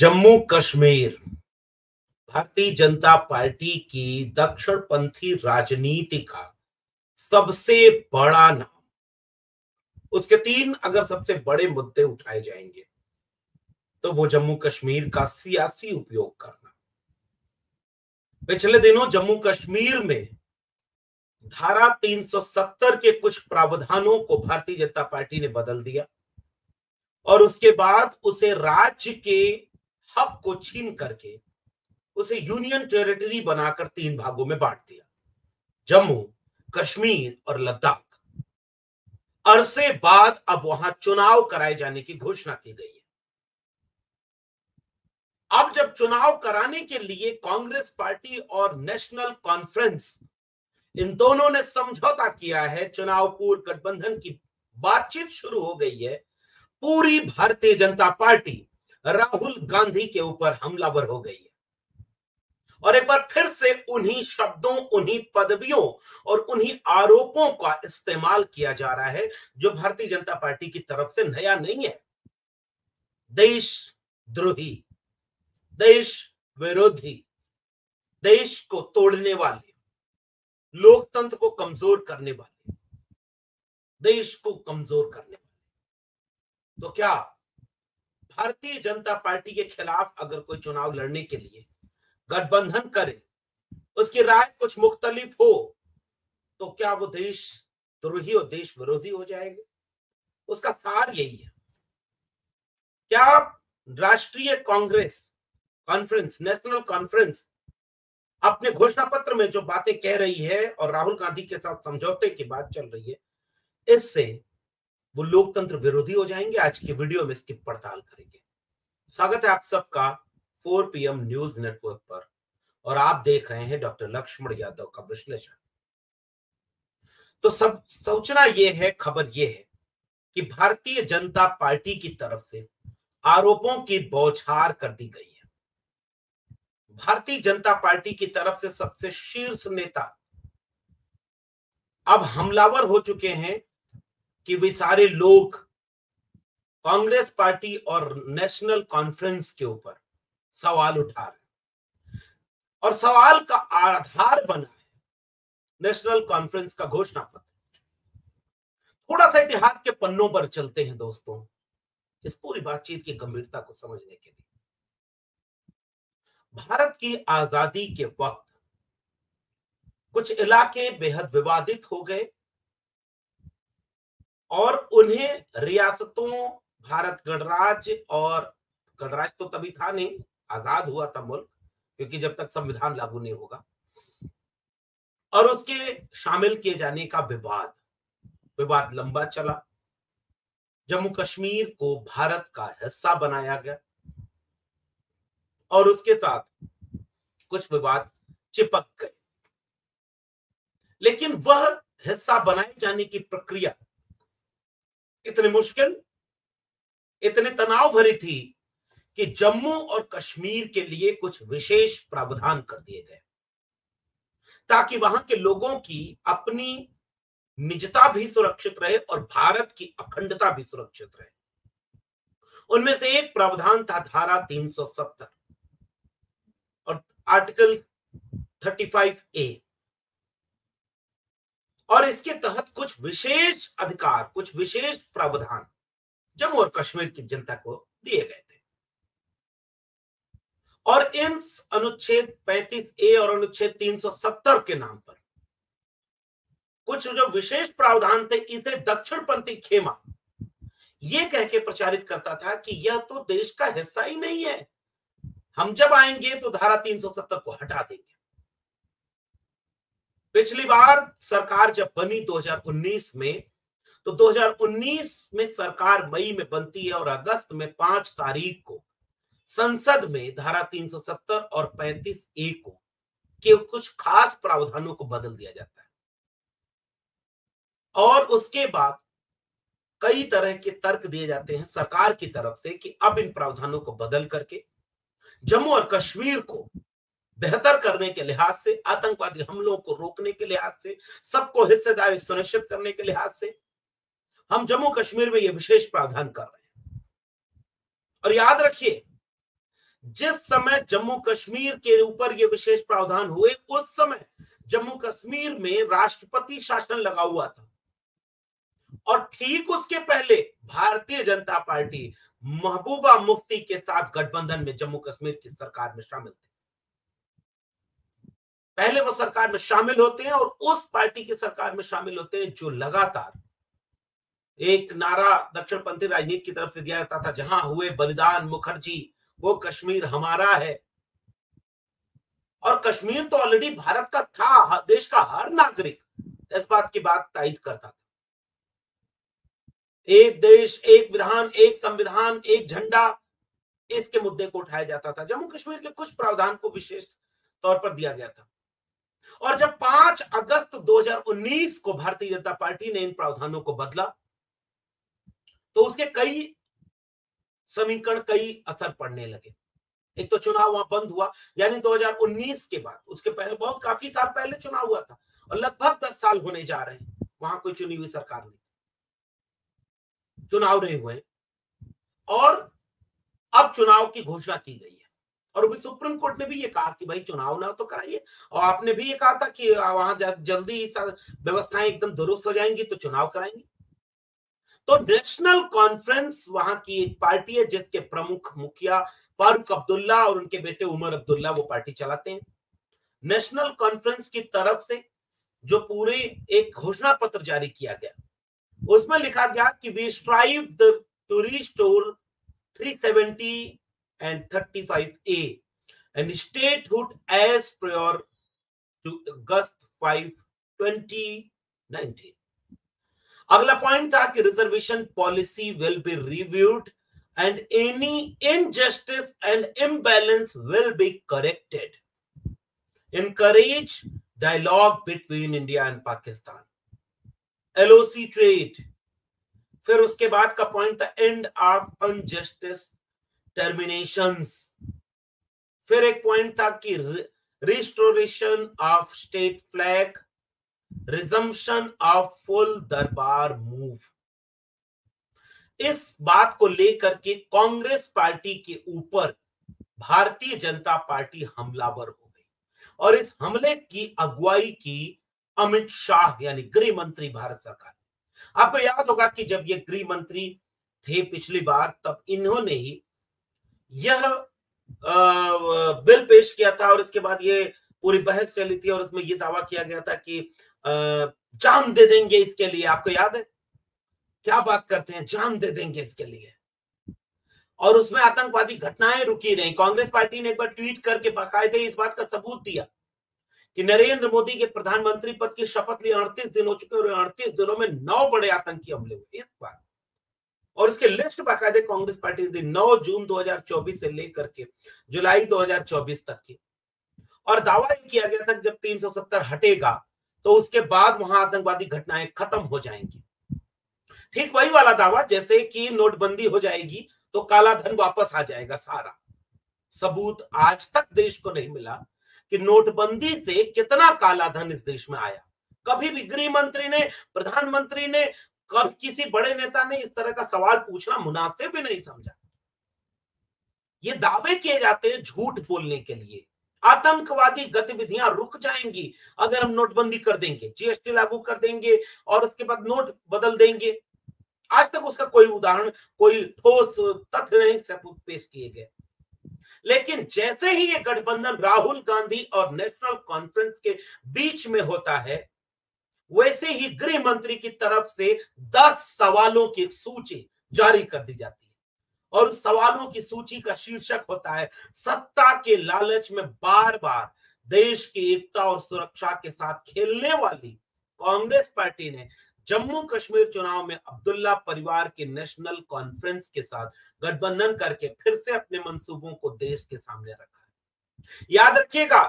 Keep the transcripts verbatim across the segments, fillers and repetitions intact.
Jammu Kashmir Bharatiya Janata party की दक्षिणपंथी राजनीति का सबसे बड़ा नाम, उसके तीन अगर सबसे बड़े मुद्दे उठाए जाएंगे तो वो जम्मू कश्मीर का सियासी उपयोग करना। पिछले दिनों जम्मू कश्मीर में धारा तीन सौ सत्तर के कुछ प्रावधानों को भारतीय जनता पार्टी ने बदल दिया और उसके बाद उसे राज्य के हक को छीन करके उसे यूनियन टेरिटरी बनाकर तीन भागों में बांट दिया, जम्मू कश्मीर और लद्दाख। अरसे बाद अब वहां चुनाव कराए जाने की घोषणा की गई है। अब जब चुनाव कराने के लिए कांग्रेस पार्टी और नेशनल कॉन्फ्रेंस इन दोनों ने समझौता किया है, चुनाव पूर्व गठबंधन की बातचीत शुरू हो गई है, पूरी भारतीय जनता पार्टी राहुल गांधी के ऊपर हमलावर हो गई है और एक बार फिर से उन्हीं शब्दों, उन्हीं पदवियों और उन्हीं आरोपों का इस्तेमाल किया जा रहा है जो भारतीय जनता पार्टी की तरफ से नया नहीं है। देश द्रोही, देश विरोधी, देश को तोड़ने वाले, लोकतंत्र को कमजोर करने वाले, देश को कमजोर करने वाले। तो क्या भारतीय जनता पार्टी के खिलाफ अगर कोई चुनाव लड़ने के लिए गठबंधन करे, उसकी राय कुछ मुख्तलिफ हो, तो क्या वो देश द्रोही और देश विरोधी हो जाएंगे? उसका सार यही है। क्या राष्ट्रीय कांग्रेस कॉन्फ्रेंस, नेशनल कॉन्फ्रेंस अपने घोषणा पत्र में जो बातें कह रही है और राहुल गांधी के साथ समझौते की बात चल रही है, इससे वो लोकतंत्र विरोधी हो जाएंगे? आज की वीडियो में इसकी पड़ताल करेंगे। स्वागत है आप सबका चार पी एम न्यूज नेटवर्क पर और आप देख रहे हैं डॉक्टर लक्ष्मण यादव का विश्लेषण। तो सब सोचना यह है, खबर यह है कि भारतीय जनता पार्टी की तरफ से आरोपों की बौछार कर दी गई है। भारतीय जनता पार्टी की तरफ से सबसे शीर्ष नेता अब हमलावर हो चुके हैं कि वे सारे लोग कांग्रेस पार्टी और नेशनल कॉन्फ्रेंस के ऊपर सवाल उठा रहे और सवाल का आधार बना है नेशनल कॉन्फ्रेंस का घोषणा पत्र। थोड़ा सा इतिहास के पन्नों पर चलते हैं दोस्तों, इस पूरी बातचीत की गंभीरता को समझने के लिए। भारत की आजादी के वक्त कुछ इलाके बेहद विवादित हो गए और उन्हें रियासतों, भारत गणराज्य और गणराज्य तो तभी था नहीं, आजाद हुआ था मुल्क, क्योंकि जब तक संविधान लागू नहीं होगा, और उसके शामिल किए जाने का विवाद विवाद लंबा चला। जम्मू कश्मीर को भारत का हिस्सा बनाया गया और उसके साथ कुछ विवाद चिपक गए, लेकिन वह हिस्सा बनाए जाने की प्रक्रिया इतनी मुश्किल, इतने तनाव भरी थी कि जम्मू और कश्मीर के लिए कुछ विशेष प्रावधान कर दिए गए ताकि वहां के लोगों की अपनी निजता भी सुरक्षित रहे और भारत की अखंडता भी सुरक्षित रहे। उनमें से एक प्रावधान था धारा तीन सौ सत्तर और आर्टिकल पैंतीस ए, और इसके तहत कुछ विशेष अधिकार, कुछ विशेष प्रावधान जम्मू और कश्मीर की जनता को दिए गए थे। और इन अनुच्छेद पैंतीस ए और अनुच्छेद तीन सौ सत्तर के नाम पर कुछ जो विशेष प्रावधान थे, इसे दक्षिणपंथी खेमा यह कहकर प्रचारित करता था कि यह तो देश का हिस्सा ही नहीं है, हम जब आएंगे तो धारा तीन सौ सत्तर को हटा देंगे। पिछली बार सरकार जब बनी दो हज़ार उन्नीस में, तो दो हज़ार उन्नीस में सरकार मई में बनती है और अगस्त में पांच तारीख को संसद में धारा तीन सौ सत्तर और पैंतीस ए को के कुछ खास प्रावधानों को बदल दिया जाता है और उसके बाद कई तरह के तर्क दिए जाते हैं सरकार की तरफ से कि अब इन प्रावधानों को बदल करके जम्मू और कश्मीर को बेहतर करने के लिहाज से, आतंकवादी हमलों को रोकने के लिहाज से, सबको हिस्सेदारी सुनिश्चित करने के लिहाज से हम जम्मू कश्मीर में यह विशेष प्रावधान कर रहे हैं। और याद रखिए, जिस समय जम्मू कश्मीर के ऊपर ये विशेष प्रावधान हुए उस समय जम्मू कश्मीर में राष्ट्रपति शासन लगा हुआ था और ठीक उसके पहले भारतीय जनता पार्टी महबूबा मुफ्ती के साथ गठबंधन में जम्मू कश्मीर की सरकार में शामिल थे। पहले वो सरकार में शामिल होते हैं और उस पार्टी की सरकार में शामिल होते हैं जो लगातार एक नारा दक्षिणपंथी राजनीति की तरफ से दिया जाता था, जहां हुए बलिदान मुखर्जी, वो कश्मीर हमारा है। और कश्मीर तो ऑलरेडी भारत का था, देश का हर नागरिक इस बात की बात तायिद करता था। एक देश, एक विधान, एक संविधान, एक झंडा, इसके मुद्दे को उठाया जाता था। जम्मू कश्मीर के कुछ प्रावधान को विशेष तौर पर दिया गया था और जब पांच अगस्त दो हज़ार उन्नीस को भारतीय जनता पार्टी ने इन प्रावधानों को बदला तो उसके कई समीकरण, कई असर पड़ने लगे। एक तो चुनाव वहां बंद हुआ, यानी दो हज़ार उन्नीस के बाद, उसके पहले बहुत काफी साल पहले चुनाव हुआ था और लगभग दस साल होने जा रहे हैं वहां कोई चुनी हुई सरकार नहीं, चुनाव नहीं हुए और अब चुनाव की घोषणा की गई है। और अभी सुप्रीम कोर्ट ने भी ये कहा कि भाई चुनाव ना तो कराइए, और आपने भी ये कहा था कि वहां जल्दी व्यवस्थाएं एकदम दुरुस्त हो जाएंगी तो चुनाव कराएंगे। तो नेशनल कॉन्फ्रेंस वहां की एक पार्टी है जिसके प्रमुख मुखिया फारूक अब्दुल्ला और उनके बेटे उमर अब्दुल्ला वो पार्टी चलाते हैं। नेशनल कॉन्फ्रेंस की तरफ से जो पूरे एक घोषणा पत्र जारी किया गया उसमें लिखा गया कि we strive to restore three seventy and thirty-five A and statehood as prior to August fifth twenty nineteen. अगला पॉइंट था कि reservation policy will be reviewed and any injustice and imbalance will be corrected, encourage dialogue between India and Pakistan, LOC trade. फिर उसके बाद का point था end of injustice terminations. फिर एक पॉइंट था कि restoration of state flag, resumption of full Darbar move. इस बात को लेकर के कांग्रेस पार्टी के ऊपर भारतीय जनता पार्टी हमलावर हो गई और इस हमले की अगुवाई की अमित शाह यानी गृह मंत्री भारत सरकार। आपको याद होगा कि जब ये गृह मंत्री थे पिछली बार तब इन्होंने ही यह बिल पेश किया था और इसके बाद ये पूरी बहस चली थी और इसमें यह दावा किया गया था कि जान दे देंगे इसके लिए। आपको याद है क्या बात करते हैं, जान दे देंगे इसके लिए। और उसमें आतंकवादी घटनाएं रुकी नहीं। कांग्रेस पार्टी ने एक बार ट्वीट करके बाकायदे इस बात का सबूत दिया कि नरेंद्र मोदी के प्रधानमंत्री पद की शपथ लिए अड़तीस दिन हो चुके और अड़तीस दिनों में नौ बड़े आतंकी हमले हुए इस बार, और इसके लिस्ट बाकायदे कांग्रेस पार्टी ने दी नौ जून दो हज़ार चौबीस से लेकर के जुलाई दो हज़ार चौबीस तक की। और दावा ये किया गया था कि जब तीन सौ सत्तर हटेगा तो उसके बाद वहां आतंकवादी घटनाएं खत्म हो जाएंगी। ठीक वही वाला दावा जैसे कि नोटबंदी हो जाएगी तो काला धन वापस आ जाएगा सारा। सबूत आज तक देश को नहीं मिला कि नोटबंदी से कितना काला धन इस देश में आया। कभी भी गृह मंत्री ने, प्रधानमंत्री ने, कब किसी बड़े नेता ने इस तरह का सवाल पूछना मुनासिब भी नहीं समझा। ये दावे किए जाते हैं झूठ बोलने के लिए। आतंकवादी गतिविधियां रुक जाएंगी अगर हम नोटबंदी कर देंगे, जीएसटी लागू कर देंगे और उसके बाद नोट बदल देंगे। आज तक उसका कोई उदाहरण, कोई ठोस तथ्य नहीं सबूत पेश किए गए। लेकिन जैसे ही ये गठबंधन राहुल गांधी और नेशनल कॉन्फ्रेंस के बीच में होता है वैसे ही गृह मंत्री की तरफ से दस सवालों की सूची जारी कर दी जाती है और सवालों की सूची का शीर्षक होता है सत्ता के लालच में बार बार देश की एकता और सुरक्षा के साथ खेलने वाली कांग्रेस पार्टी ने जम्मू कश्मीर चुनाव में अब्दुल्ला परिवार के नेशनल कॉन्फ्रेंस के साथ गठबंधन करके फिर से अपने मंसूबों को देश के सामने रखा है। याद रखिएगा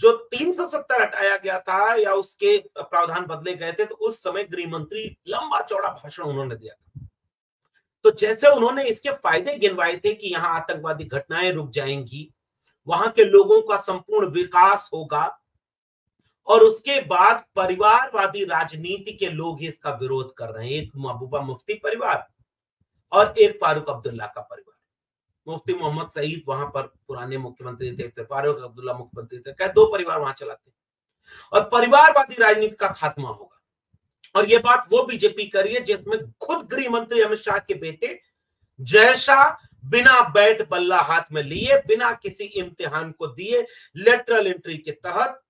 जो तीन सौ सत्तर हटाया गया था या उसके प्रावधान बदले गए थे तो उस समय गृह मंत्री लंबा चौड़ा भाषण उन्होंने दिया था। तो जैसे उन्होंने इसके फायदे गिनवाए थे कि यहाँ आतंकवादी घटनाएं रुक जाएंगी, वहां के लोगों का संपूर्ण विकास होगा और उसके बाद परिवारवादी राजनीति के लोग ही इसका विरोध कर रहे हैं। एक महबूबा मुफ्ती परिवार और एक फारूक अब्दुल्ला का परिवार। मुफ्ती मोहम्मद सईद वहां पर पुराने मुख्यमंत्री थे, फिर फारूक अब्दुल्ला मुख्यमंत्री थे, क्या दो परिवार वहां चलाते और परिवारवादी राजनीति का खात्मा होगा। और ये बात वो बीजेपी कर रही है जिसमें खुद गृह मंत्री अमित शाह के बेटे जय शाह बिना बैट बल्ला हाथ में लिए, बिना किसी इम्तिहान को दिए, लेटरल एंट्री के तहत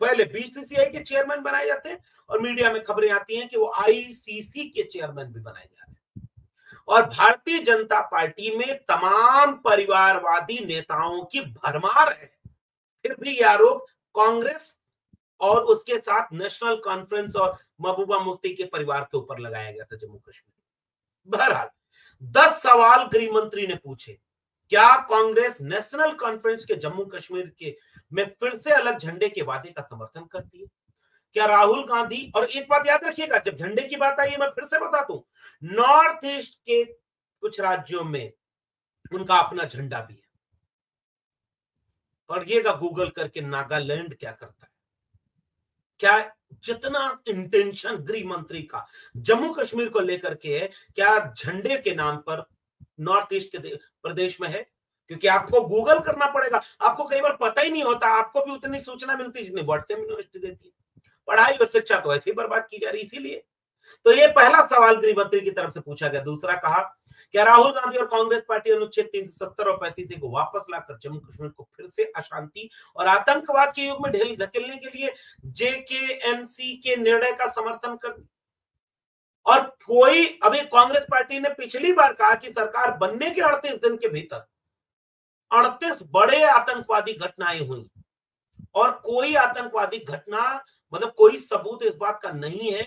पहले बीसीसीआई के चेयरमैन बनाए जाते हैं और मीडिया में खबरें आती हैं कि वो आईसीसी के चेयरमैन भी बनाए जा रहे हैं। और भारतीय जनता पार्टी में तमाम परिवारवादी नेताओं की भरमार है, फिर भी यह आरोप कांग्रेस और उसके साथ नेशनल कॉन्फ्रेंस और महबूबा मुफ्ती के परिवार के ऊपर लगाया गया था जम्मू कश्मीर। बहरहाल दस सवाल गृह मंत्री ने पूछे, क्या कांग्रेस नेशनल कॉन्फ्रेंस के जम्मू कश्मीर के में फिर से अलग झंडे के वादे का समर्थन करती है? क्या राहुल गांधी, और एक बात याद रखिएगा जब झंडे की बात आई है मैं फिर से बता दूं, नॉर्थ ईस्ट के कुछ राज्यों में उनका अपना झंडा भी है, पढ़िएगा गूगल करके नागालैंड क्या करता है। क्या जितना इंटेंशन गृह मंत्री का जम्मू कश्मीर को लेकर के है, क्या झंडे के नाम पर नॉर्थ ईस्ट के प्रदेश में है? क्योंकि आपको गूगल करना पड़ेगा, आपको कई बार पता ही नहीं होता, आपको भी उतनी सूचना मिलती है जितनी व्हाट्सएप यूनिवर्सिटी देती है। पढ़ाई और शिक्षा तो ऐसे ही बर्बाद की जा रही, इसीलिए तो ये पहला सवाल गृह मंत्री की तरफ से पूछा गया। दूसरा, कहा क्या राहुल गांधी और कांग्रेस पार्टी अनुच्छेद तीन सौ सत्तर और पैंतीस को वापस लाकर जम्मू कश्मीर को फिर से अशांति और आतंकवाद के युग में ढकेलने के लिए जेकेएनसी के निर्णय का समर्थन कर। और कोई, अभी कांग्रेस पार्टी ने पिछली बार कहा कि सरकार बनने के अड़तीस दिन के भीतर अड़तीस बड़े आतंकवादी घटनाएं हुई, और कोई आतंकवादी घटना मतलब कोई सबूत इस बात का नहीं है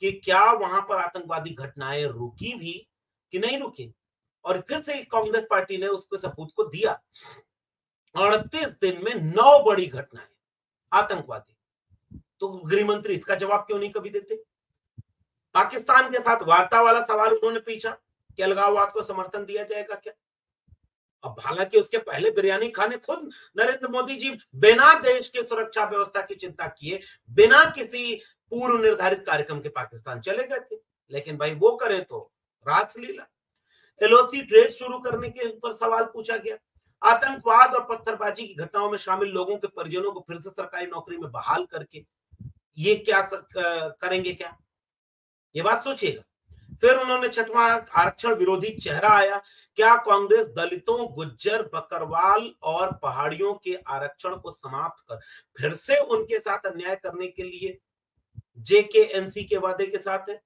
कि क्या वहां पर आतंकवादी घटनाएं रुकी भी कि नहीं रुकी। और फिर से कांग्रेस पार्टी ने उसको सबूत को दिया, अड़तीस दिन में नौ बड़ी घटनाएं आतंकवादी। तो गृह मंत्री इसका जवाब क्यों नहीं कभी देते? पाकिस्तान के साथ वार्ता वाला सवाल उन्होंने पूछा कि अलगाववाद को समर्थन दिया जाएगा क्या? अब हालांकि उसके पहले बिरयानी खाने खुद नरेंद्र मोदी जी बिना देश की सुरक्षा व्यवस्था की चिंता किए, बिना किसी पूर्व निर्धारित कार्यक्रम के पाकिस्तान चले गए थे, लेकिन भाई वो करे तो रासलीला। एलओसी ट्रेड शुरू करने के ऊपर सवाल पूछा गया। आतंकवाद और पत्थरबाजी की घटनाओं में शामिल लोगों के परिजनों को फिर से सरकारी नौकरी में बहाल करके ये क्या करेंगे, क्या ये बात सोचिएगा। फिर उन्होंने छठवां, आरक्षण विरोधी चेहरा आया, क्या कांग्रेस दलितों, गुज्जर, बकरवाल और पहाड़ियों के आरक्षण को समाप्त कर फिर से उनके साथ अन्याय करने के लिए जेकेएनसी के वादे के साथ है?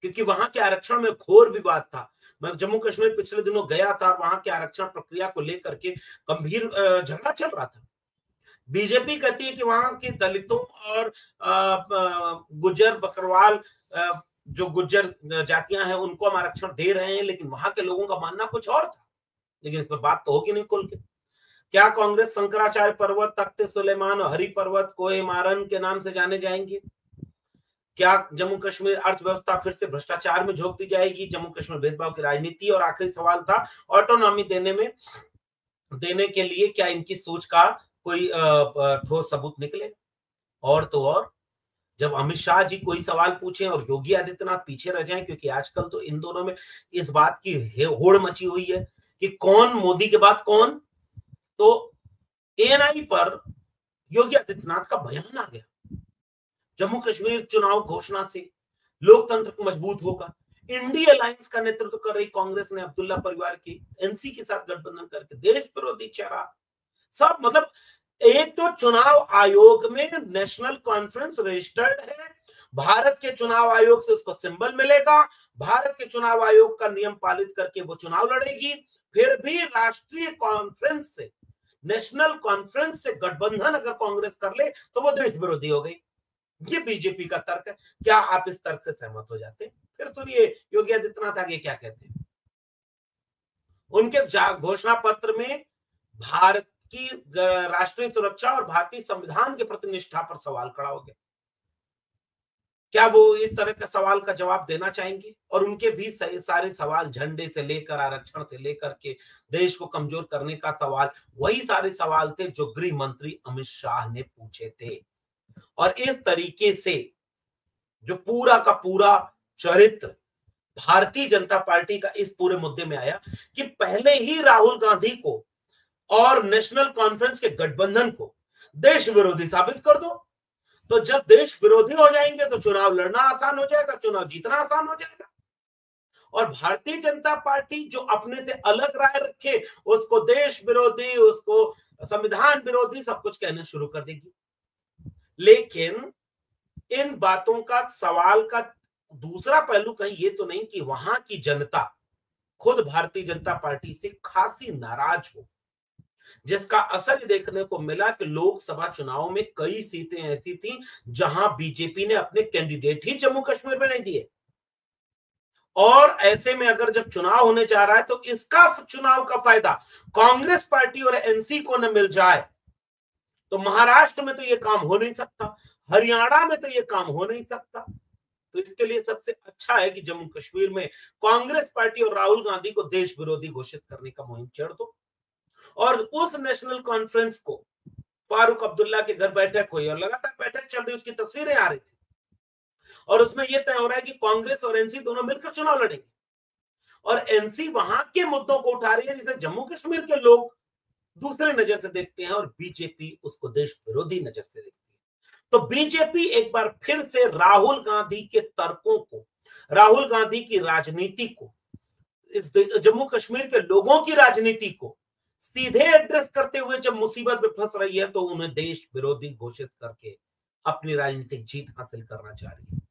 क्योंकि वहां के आरक्षण में घोर विवाद था। मैं जम्मू कश्मीर पिछले दिनों गया था और वहां के आरक्षण प्रक्रिया को लेकर के गंभीर झगड़ा चल रहा था। बीजेपी कहती है कि वहां के दलितों और गुज्जर, बकरवाल, जो गुज्जर जातियां हैं उनको हम आरक्षण दे रहे हैं, लेकिन वहां के लोगों का मानना कुछ और था। लेकिन इस पर बात तो होगी नहीं खोल के। क्या कांग्रेस शंकराचार्य पर्वत, तख्ते सुलेमान और हरि पर्वत, कोहिमारन के नाम से जाने जाएंगे? क्या जम्मू कश्मीर अर्थव्यवस्था फिर से भ्रष्टाचार में झोंक दी जाएगी? जम्मू कश्मीर भेदभाव की राजनीति। और आखिरी सवाल था, ऑटोनॉमी देने में देने के लिए क्या इनकी सोच का कोई ठोस सबूत निकले? और तो और जब अमित शाह जी कोई सवाल पूछें और योगी आदित्यनाथ पीछे रह जाएं, क्योंकि आजकल तो इन दोनों में इस बात की होड़ मची हुई है कि कौन मोदी के बाद कौन, तो एएनआई पर योगी आदित्यनाथ का बयान आ गया। जम्मू कश्मीर चुनाव घोषणा से लोकतंत्र को मजबूत होगा। इंडी अलायंस का नेतृत्व कर रही कांग्रेस ने अब्दुल्ला परिवार की एनसी के साथ गठबंधन करके देश विरोधी चेहरा सब, मतलब एक तो चुनाव आयोग में नेशनल कॉन्फ्रेंस रजिस्टर्ड है, भारत के चुनाव आयोग से उसको सिंबल मिलेगा, भारत के चुनाव आयोग का नियम पालित करके वो चुनाव लड़ेगी, फिर भी राष्ट्रीय कॉन्फ्रेंस से, नेशनल कॉन्फ्रेंस से गठबंधन अगर कांग्रेस कर ले तो वो देश विरोधी हो गई। ये बीजेपी का तर्क है। क्या आप इस तर्क से सहमत हो जाते? फिर सुनिए योगी आदित्यनाथ आगे क्या कहते हैं। उनके घोषणा पत्र में भारत की राष्ट्रीय सुरक्षा और भारतीय संविधान के प्रति निष्ठा पर सवाल खड़ा हो गया। क्या वो इस तरह का सवाल का जवाब देना चाहेंगे? और उनके भी सारे सवाल, झंडे से लेकर आरक्षण से लेकर के देश को कमजोर करने का सवाल, वही सारे सवाल थे जो गृह मंत्री अमित शाह ने पूछे थे। और इस तरीके से जो पूरा का पूरा चरित्र भारतीय जनता पार्टी का इस पूरे मुद्दे में आया कि पहले ही राहुल गांधी को और नेशनल कॉन्फ्रेंस के गठबंधन को देश विरोधी साबित कर दो, तो जब देश विरोधी हो जाएंगे तो चुनाव लड़ना आसान हो जाएगा, चुनाव जीतना आसान हो जाएगा। और भारतीय जनता पार्टी जो अपने से अलग राय रखे उसको देश विरोधी, उसको संविधान विरोधी सब कुछ कहने शुरू कर देगी। लेकिन इन बातों का, सवाल का दूसरा पहलू कहीं ये तो नहीं कि वहां की जनता खुद भारतीय जनता पार्टी से खासी नाराज हो, जिसका असर देखने को मिला कि लोकसभा चुनाव में कई सीटें ऐसी थीं जहां बीजेपी ने अपने कैंडिडेट ही जम्मू कश्मीर में नहीं दिए। और ऐसे में अगर जब चुनाव होने जा रहा है तो इसका चुनाव का फायदा कांग्रेस पार्टी और एनसी को न मिल जाए तो महाराष्ट्र में तो ये काम हो नहीं सकता, हरियाणा में तो ये काम हो नहीं सकता। तो इसके लिए सबसे अच्छा है कि जम्मू कश्मीर में कांग्रेस पार्टी और राहुल गांधी को देश विरोधी घोषित करने का मुहिम छेड़ दो और उस नेशनल कॉन्फ्रेंस को, फारूक अब्दुल्ला के घर बैठक हुई और लगातार बैठक चल रही, उसकी तस्वीरें आ रही थी और उसमें यह तय हो रहा है कि कांग्रेस और एनसी दोनों मिलकर चुनाव लड़ेंगे और एनसी वहां के मुद्दों को उठा रही है जिसे जम्मू कश्मीर के लोग दूसरे नजर से देखते हैं और बीजेपी उसको देश विरोधी नजर से देखती है। तो बीजेपी एक बार फिर से राहुल गांधी के तर्कों को, राहुल गांधी की राजनीति को, इस जम्मू कश्मीर के लोगों की राजनीति को सीधे एड्रेस करते हुए जब मुसीबत में फंस रही है तो उन्हें देश विरोधी घोषित करके अपनी राजनीतिक जीत हासिल करना चाह रही है।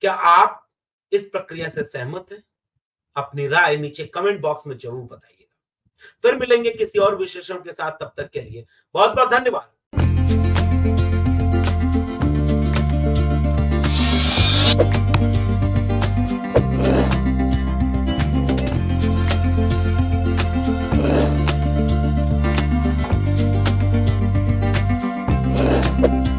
क्या आप इस प्रक्रिया से सहमत हैं? अपनी राय नीचे कमेंट बॉक्स में जरूर बताइएगा। फिर मिलेंगे किसी और विशेषण के साथ, तब तक के लिए बहुत बहुत धन्यवाद। you